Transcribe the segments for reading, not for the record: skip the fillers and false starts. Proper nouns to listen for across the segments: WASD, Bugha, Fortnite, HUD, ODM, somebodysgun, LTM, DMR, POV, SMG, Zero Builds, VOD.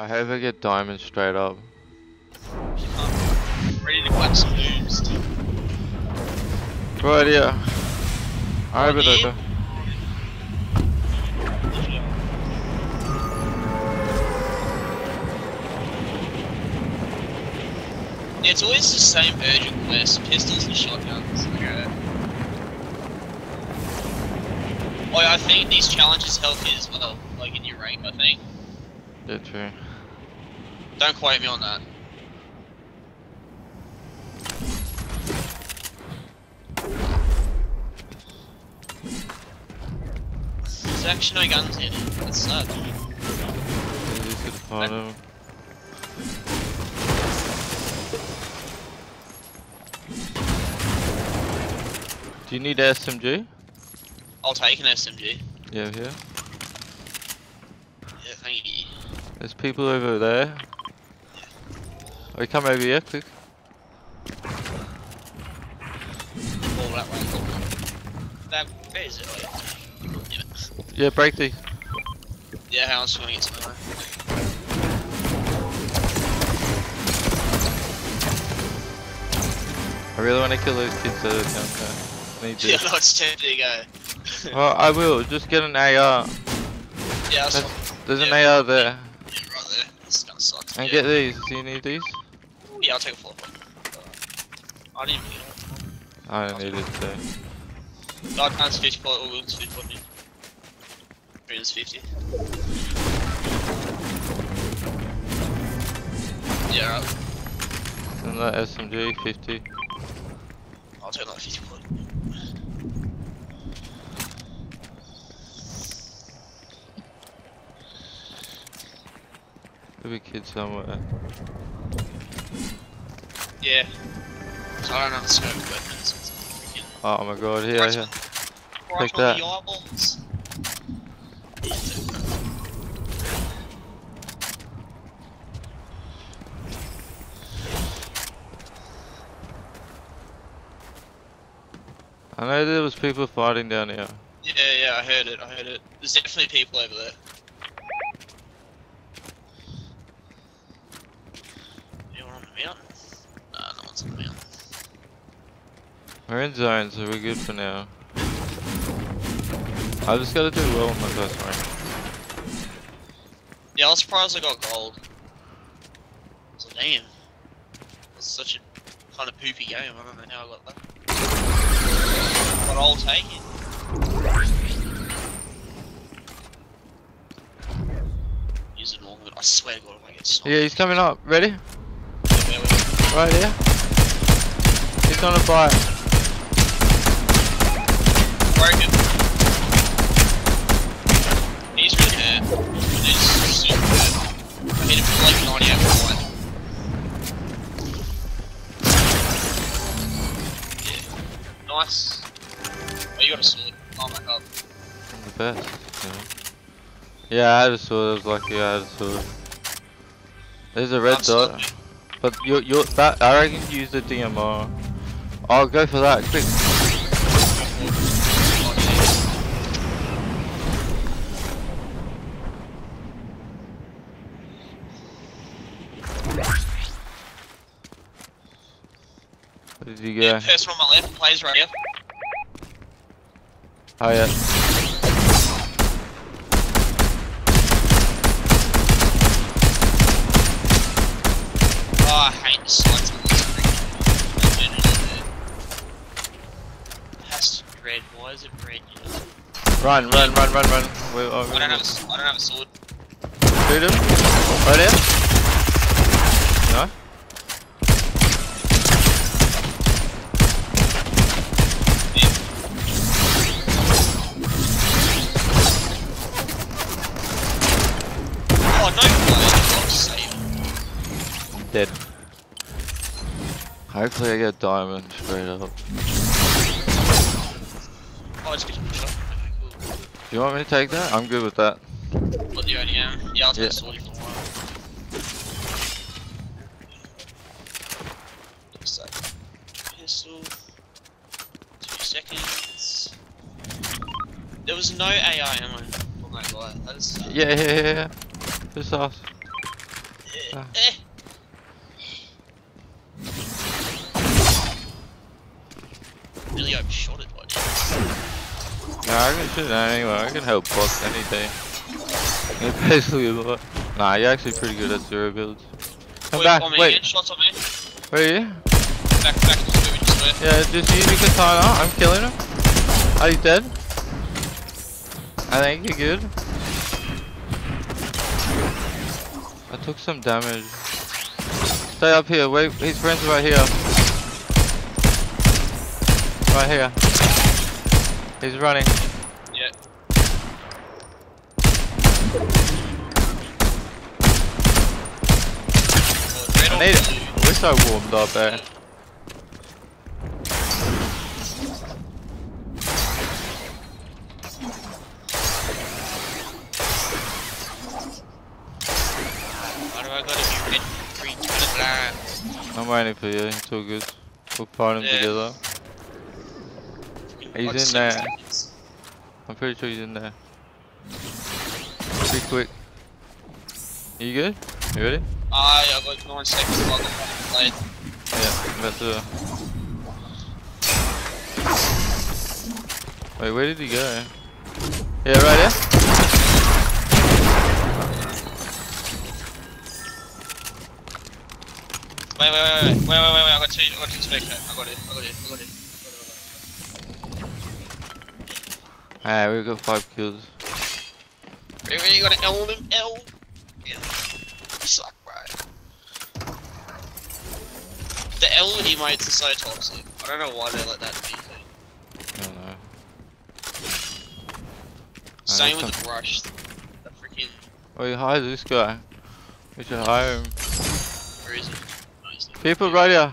I hope I get diamonds straight up. I'm ready to watch some noobs, dude. Right here. I hope it over. Yeah, it's always the same urgent quest, pistols and shotguns. Okay. Oh, I think these challenges help you as well, like in your rank, I think. Yeah, true. Don't quote me on that. There's actually no guns here, that sucks. This is part of... Do you need an SMG? I'll take an SMG. Yeah, here. Yeah, thank you. There's people over there. Yeah. Oh, come over here, quick. All that way. That, where is it? Oh, yeah. Yeah, break these. Yeah, hang on, swinging it to I really want to kill those kids that are down there. Yeah, no, it's tempting, go. Well, I will. Just get an AR. Yeah, I'll there's an AR there. Yeah, right there. That's gonna suck. And get these. Do you need these? Yeah, I'll take a full I didn't even get it. I don't need it, too. God, man's 50 point, all wheels 50 point. 350. Yeah, right. And that SMG, 50. I'll turn that 50 point. There'll be a kid somewhere. Yeah. So I don't have the scope, but it's freaking... Oh my god, here, right, here. Right, take that. I know there was people fighting down here. Yeah, yeah, I heard it, I heard it. There's definitely people over there. Anyone on the mountain? Nah, no one's on the mountain. We're in zone, so we're good for now. I just gotta do well on my first rank. Yeah, I was surprised I got gold. So damn. That's such a kind of poopy game, I don't know how I got that. But I'll take it. Use it normal, I swear to god if I get stopped. Yeah, he's coming up. Ready? Yeah, right here. He's on a fire. Broken. He's really hurt. He's super hurt. I hit him for like 90 out of 1. Nice. Oh, you got a sword. Oh my god. I'm the best. Yeah. Yeah, I had a sword. I was lucky I had a sword. There's a red dot. But you're that. I reckon you use the DMR. I'll go for that. Quick. Where did you go? Yeah, person on my left plays right here. Oh yeah. Oh, I hate the slides on this thing. It has to be red. Why is it red? Run. I don't have a sword. Shoot him. Right here. No. Dead. Hopefully I get a diamond straight up. Oh, it's good. Okay, cool. Do you want me to take that? I'm good with that. What do you only have? Yeah, I'll take the sword for a while. Looks like pistol. 2 seconds. There was no AI ammo. Oh my god, that is... Yeah. Just off. that? Really overshot it by chance. Nah, I can shoot that anyway. I can help boss any day. You're basically a lot. Nah, you're actually pretty good at zero builds. Come back, wait. Shots on me. Where are you? Back to the movie just there. Yeah, just use your katana. I'm killing him. Are you dead? I think you're good. I took some damage. Stay up here, wait, his friends are right here. Right here. He's running. Yeah. I need it. We're so warmed up, eh? I'm waiting for you, it's all good. We'll find him together. He's in there. Seconds. I'm pretty sure he's in there. Be quick. You good? You ready? Yeah, I've got 9 seconds while I'm playing. Yeah, better. Wait, where did he go? Yeah, right here. Wait, I got two spectators. I got it. Alright, we've got 5 kills. Wait, you gotta L them, L! Yeah. You suck, bro. The L emotes are so toxic. I don't know why they let that be. I don't know. Same with the brush. The freaking. Wait, hire this guy. We should hire him. Where is he? People right here.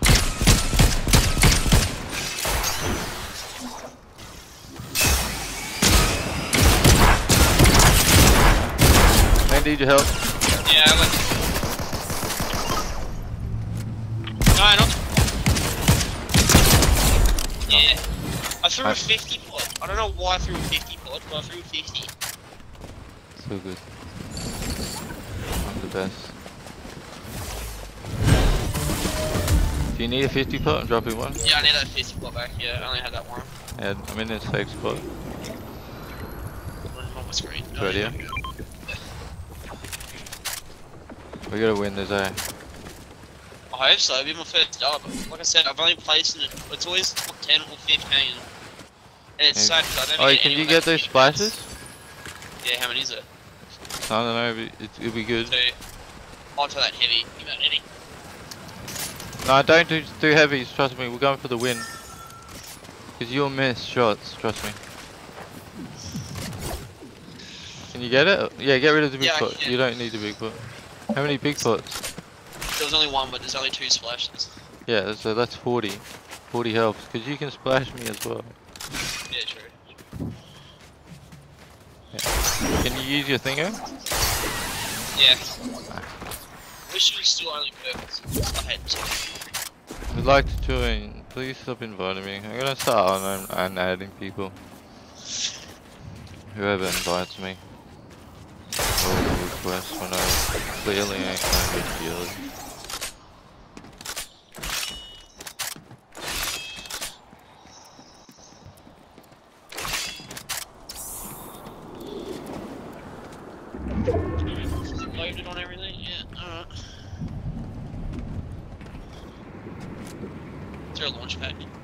I need your help. Yeah, I went. No, I don't. Yeah. I threw a 50 pod. I don't know why I threw a 50 pod, but I threw a 50. So good. I'm the best. Do you need a 50 pot? I'm dropping one. Yeah, I need that 50 pot back. Yeah, I only had that one. Yeah, I'm in this fake spot. On my screen. Right here. We gotta win this, eh? I hope so. It'll be my first dub. Like I said, I've only placed in it. It's always top 10 or 15. And it's so because I don't get can you get those splashes? Yeah, how many is it? I don't know, but it'll be good. Two. I'll try that heavy. You got any? No, don't do heavies, trust me, we're going for the win. Because you'll miss shots, trust me. Can you get it? Yeah, get rid of the big pot. You don't need the big pot. How many big pots? There was only one, but there's only 2 splashes. Yeah, so that's 40. 40 helps, because you can splash me as well. Yeah, true. Yeah. Can you use your thinger? Yeah. I wish you were still only purpose. I hate to. If you'd like to join, please stop inviting me. I'm gonna start on and adding people. Whoever invites me. All the requests when I clearly ain't gonna be killed.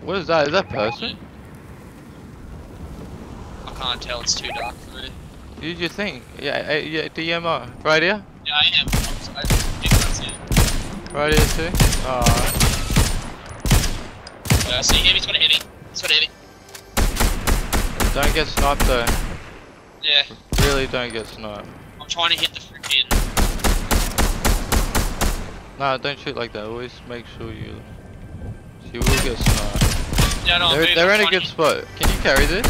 What is that? Is that person? I can't tell, it's too dark for me. Did you think? Yeah, DMR. Right here? Yeah, I am. I think that's it. Right here too? Alright. Yeah, I see him, he's got a heavy. He's got a heavy. Don't get sniped though. Yeah. Really don't get sniped. I'm trying to hit the freaking... Nah, don't shoot like that. Always make sure you... You will get sniped. Yeah, no, they're in a good spot. Can you carry this?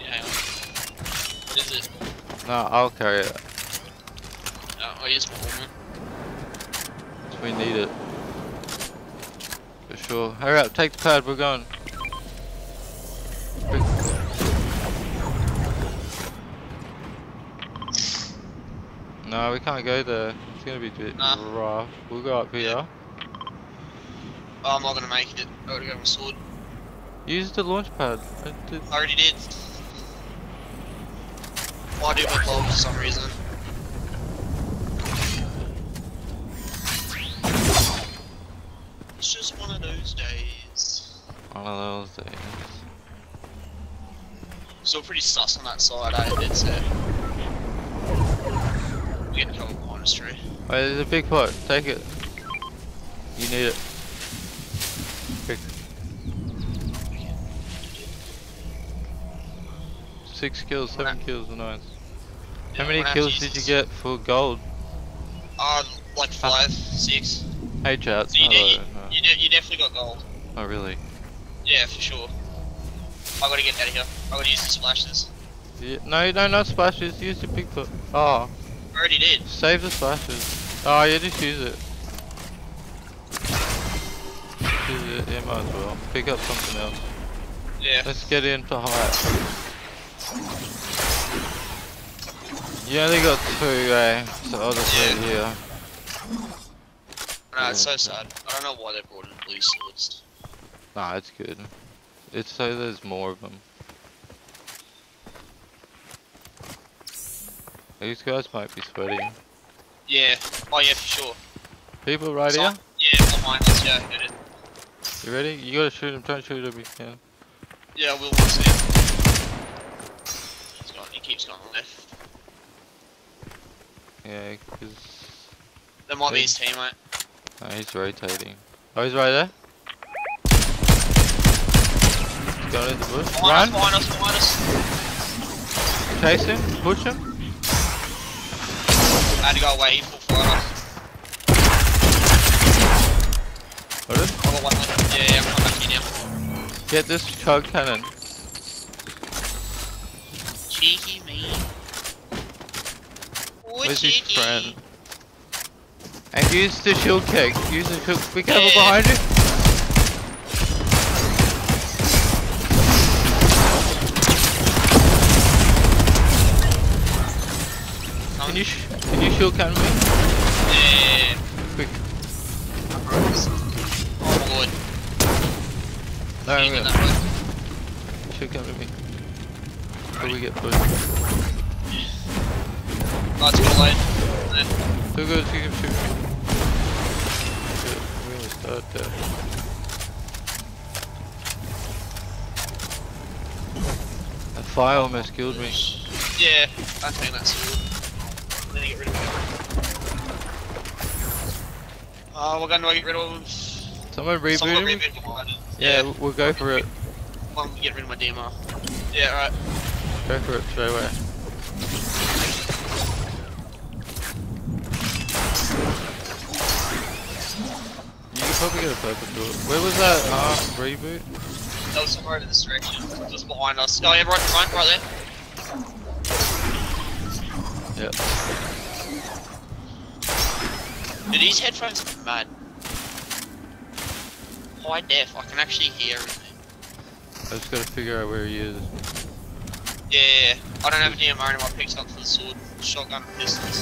Yeah, hang on. What is it? Nah, I'll carry it. No, I'll use my armor. We need it. For sure. Hurry up, take the pad, we're going. No, we can't go there. It's gonna be a bit rough. We'll go up here. Yeah. Oh, I'm not gonna make it. I gotta go with my sword. Use the launch pad. I already did. Well, I do my clog for some reason. It's just one of those days. One of those days. Still pretty sus on that side, I did say. We get killed in the monastery. Wait, there's a big pot. Take it. You need it. Quick. 6 kills, 7 kills, nice. Yeah, how many kills did you get for gold? Like 5, 6. Hey chat, so you definitely got gold. Oh really? Yeah, for sure. I gotta get out of here. I gotta use the splashes. Yeah, no, not splashes. Use the big foot. Oh. I already did. Save the splashes. Oh yeah, just use it. Just use it. Yeah, might as well. Pick up something else. Yeah. Let's get into height. You only got 2, eh? So I'll just leave here. Nah, it's so sad. I don't know why they brought in blue swords. Nah, it's good. It's so there's more of them. These guys might be sweaty. Yeah. Oh yeah, for sure. People right here? Yeah, behind us, yeah, hit it. You ready? You gotta shoot him, try and shoot him if you can. Yeah, we'll see him. He's gone, he keeps going left. Yeah, cause... That might be his teammate. No, he's rotating. Oh, he's right there? Got in the bush. Behind us, behind us. Chase him, push him. I had to go away, he pulled for us. Got him? I got 100. Yeah, I'm coming back here now. Get this chug cannon. Cheeky me. Where's his friend? And use the shield kick. Use the shield. Be careful behind you. Can you shield can me? Yeah. Quick. Oh lord. No, I'm gonna shield can me. Until we get pushed. Oh, it's too late. Too good, you can shoot me. Shit, we almost start there. That fire almost killed me. Yeah, I think that's good. Then I get rid of him. We're going to get rid of him. Someone reboot him? Yeah, we'll go for it. I'm going to get rid of my DMR. Yeah, alright. Go for it straight away. You could probably get a purple door. Where was that reboot? That was somewhere in this direction. Just behind us. Oh yeah, right behind, right there. Yep. Dude, these headphones are mad. High def, I can actually hear everything. I just gotta figure out where he is. Yeah, I don't have a DMR anymore, I picked up for the sword, shotgun, pistols.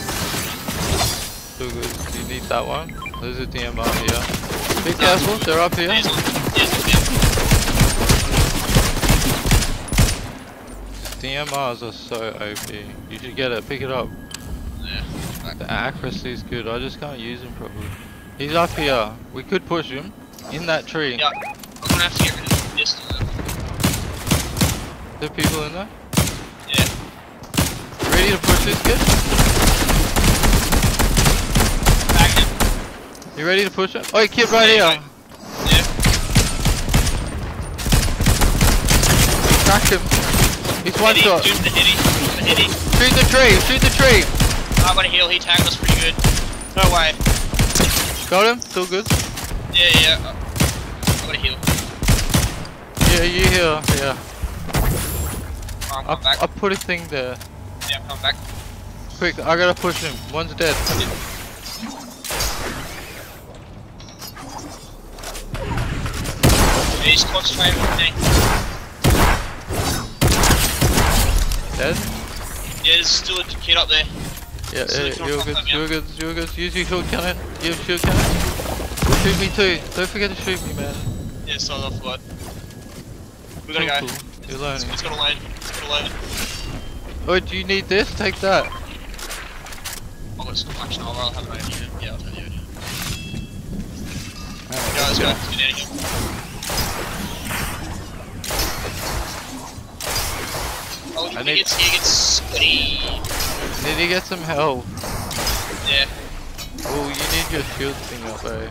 So good, do you need that one? There's a DMR here. Be careful, they're up here. DMRs are so OP. You should get it, pick it up. Yeah. The accuracy is good, I just can't use him properly. He's up here. We could push him in that tree. Yeah, I'm gonna have to get rid of him just a little. There are people in there? Yeah. Ready to push this kid? Back him. You ready to push him? Oh, kid right here. Yeah. Crack him. He's one shot. Shoot the hitty. Shoot the tree. Shoot the tree. I'm gonna heal. He tagged us pretty good. No way. Got him. Still good. Yeah, yeah. I'm gonna heal. Yeah, you heal. Yeah. I'm coming back. I put a thing there. Yeah, I'm coming back. Quick, I gotta push him. One's dead. Yeah. He's concentrating on me. Dead? Yeah, there's still a kid up there. Yeah, you're good. Use your shield cannon. Shoot me too. Don't forget to shoot me, man. Yeah, start off what? We gotta go. You're alone. It's got a lane. Oh, do you need this? Take that. Oh, it's cool. Actually, I'll have it here. Yeah, I'll have it here. Guys, go. Oh, I need to get some help. Yeah. Oh, you need your shield thing up there.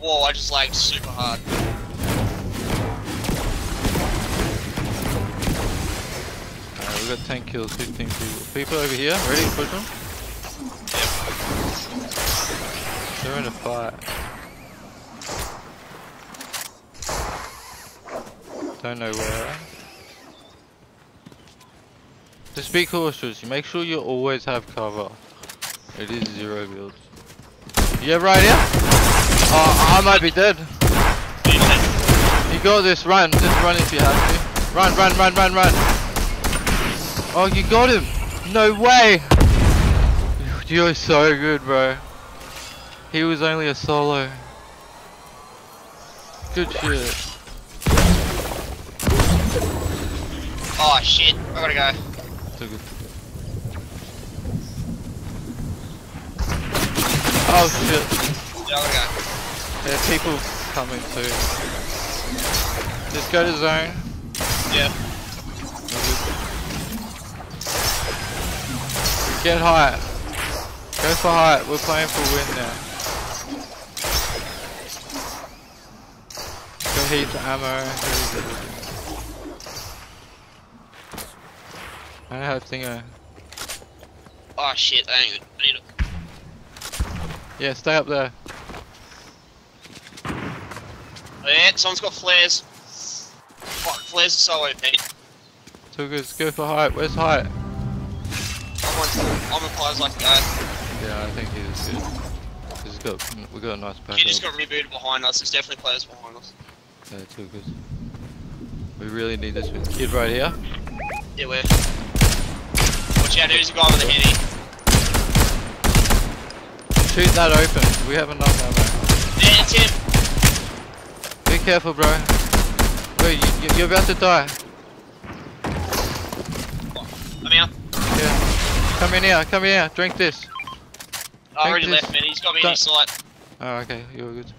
Whoa, I just lagged super hard. Alright, we've got 10 kills, 15 people. People over here, ready? Push them? Yep. They're in a fight. Don't know where. Just be cautious. Make sure you always have cover. It is zero builds. Yeah, right here. Oh, I might be dead. You got this. Run. Just run if you have to. Run, run, run, run, run. Oh, you got him. No way. You're so good, bro. He was only a solo. Good shit. Oh shit, I gotta go. So good. Oh shit. Yeah, I gotta go. There's people coming too. Just go to zone. Yeah. Get height. Go for height, we're playing for win now. Go heat the ammo. I don't have a thingo. Oh shit, I ain't gonna need it. Yeah, stay up there. Oh yeah, someone's got flares. Fuck, flares are so OP. Too good, let's go for height. Where's height? I'm on players like that. Yeah, I think he's good. We got a nice pack. He just got rebooted behind us, there's definitely players behind us. Yeah, too good. We really need this with kid right here. Yeah, where? Watch out, who's the guy with the heady? Shoot that open, we have enough ammo. Yeah, it's him! Be careful, bro. Wait, you're about to die. I'm out. Yeah. Come in here, drink this. I already left, man, he's got me in his sight. Oh, okay, you're good.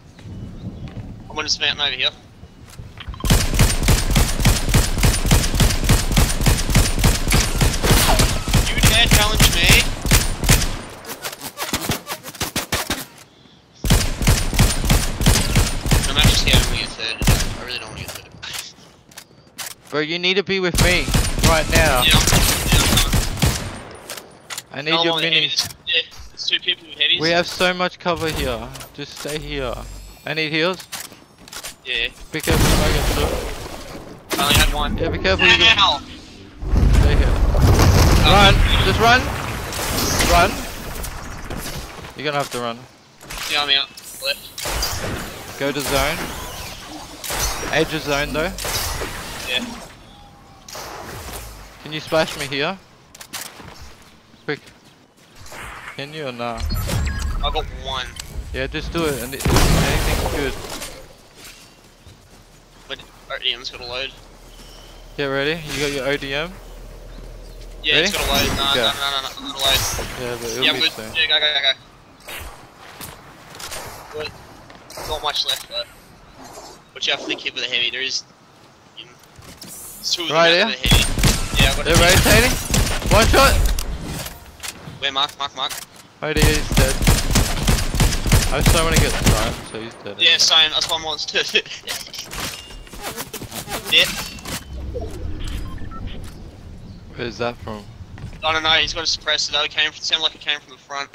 I'm gonna smack him over here. Challenge me. I'm actually scared when we get third today. I really don't want to get third. Bro, you need to be with me right now. Yeah, I need your minis. Yeah, there's two people with headies. We have so much cover here. Just stay here. I need heals. Yeah. Be careful if I get I only had one. Yeah, be careful. Now. Stay here. Run! Just run! Run! You're gonna have to run. Yeah, I'm out. Left. Go to zone. Edge of zone though. Yeah. Can you splash me here? Quick. Can you or nah? I got one. Yeah, just do it and anything's good. But ODM's gotta load. Get ready? You got your ODM? Yeah, ready? It's got a load. No, not a load. Yeah, but it'll be good. Soon. Yeah, go. Good. Not much left, but watch out for the kid with the heavy. There is. Two of them right there. With the heavy. Yeah, I've got they're rotating. One shot. Where mark. Oh, dude, he's dead. I just don't want to get the time, so he's dead. Yeah, same. That's what I want to do. Yeah. Where's that from? I don't know, he's got a suppressor though, it sounded like it came from the front.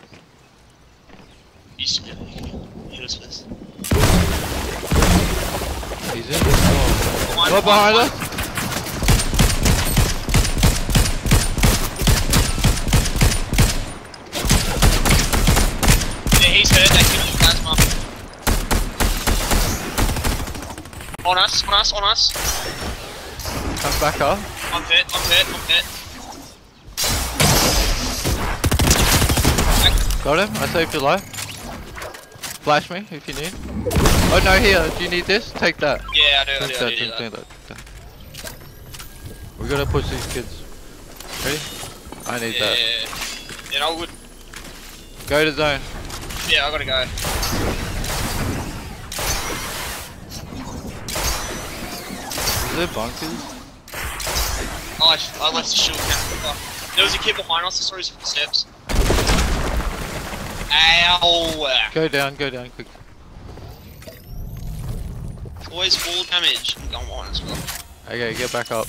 He's in this door. Go behind us! Yeah, he's hurt, they killed his plasma. On us, on us, on us. Come back up. I'm hit. Got him, I saved your life. Flash me if you need. Oh no, here, do you need this? Take that. Yeah, I do. We gotta push these kids. Ready? I need that. Yeah, I would. Go to zone. Yeah, I gotta go. Is there bunkers? Oh, I left the shield down. There was a kid behind us, I saw his footsteps. Ow! Go down, quick. Always full damage. Don't want as well. Okay, get back up.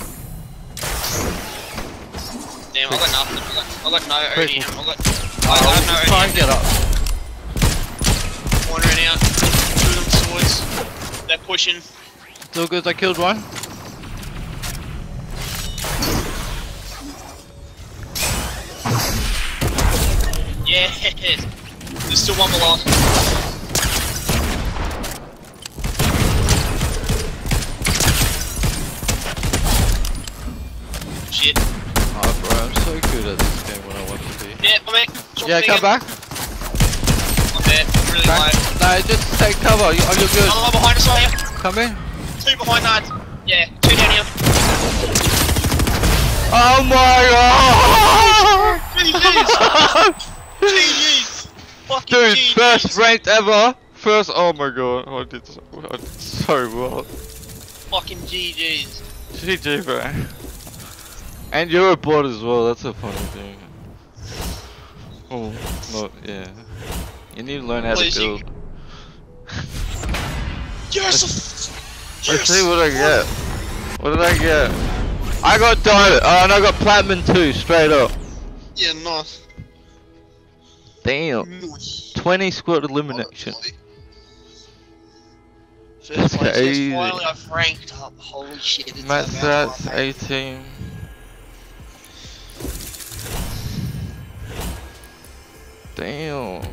Damn, I got nothing. I got no ODM. I have no ODM. Try and get up. Wandering out. Two of them swords. They're pushing. It's all good, I killed one. Yeah! There's still one below. Shit. Oh bro, I'm so good at this game when I want to be. Yeah, my man. Yeah, come back. I'm dead, I'm really low. No, just take cover, you're good. Another one behind us right here. Come in. Two behind that. Yeah, two down here. Oh my god! Jeez, dude, genius. Best ranked ever. First, oh my god, I did so well. Fucking GGs. GG, bro. And you're a bot as well. That's a funny thing. Oh, not yeah. You need to learn how to build. Yes. Let's see what I get. What did I get? I got diamond. And I got platinum too, straight up. Yeah, nice. Damn, 20 squad elimination. That's crazy. Finally I've ranked up, holy shit. Max that's 18. Damn.